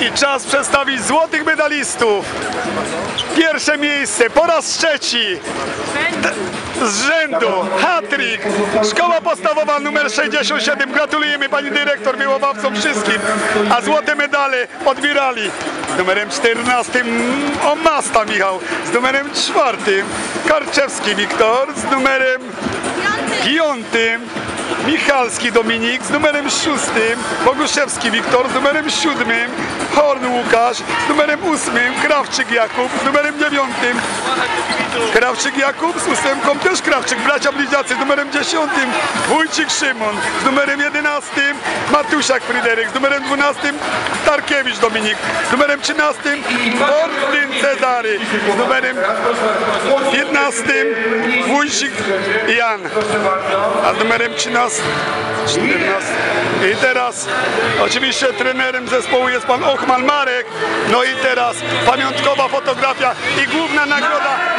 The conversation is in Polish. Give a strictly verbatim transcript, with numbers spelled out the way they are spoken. I czas przedstawić złotych medalistów. Pierwsze miejsce po raz trzeci z rzędu, hat-trick, szkoła podstawowa numer sześćdziesiąt siedem. Gratulujemy pani dyrektor, wyłowawcom wszystkim. A złote medale odbierali numerem czternastym Omasta Michał, z numerem czwartym Karczewski Wiktor, z numerem piątym Michalski Dominik, z numerem szóstym Boguszewski Wiktor, z numerem siódmym Horn Łukasz, z numerem ósmym Krawczyk Jakub, z numerem dziewiątym Krawczyk Jakub, z ósemką też Krawczyk, bracia bliźniacy, z numerem dziesiątym Wójcik Szymon, z numerem jedenastym Matusiak Fryderyk, z numerem dwunastym Tarkiewicz Dominik, z numerem trzynastym Bortyn Cezary, z numerem piętnastym Wójcik Jan, a z numerem trzynastym i teraz oczywiście trenerem zespołu jest pan Ochman Marek. No i teraz pamiątkowa fotografia i główna nagroda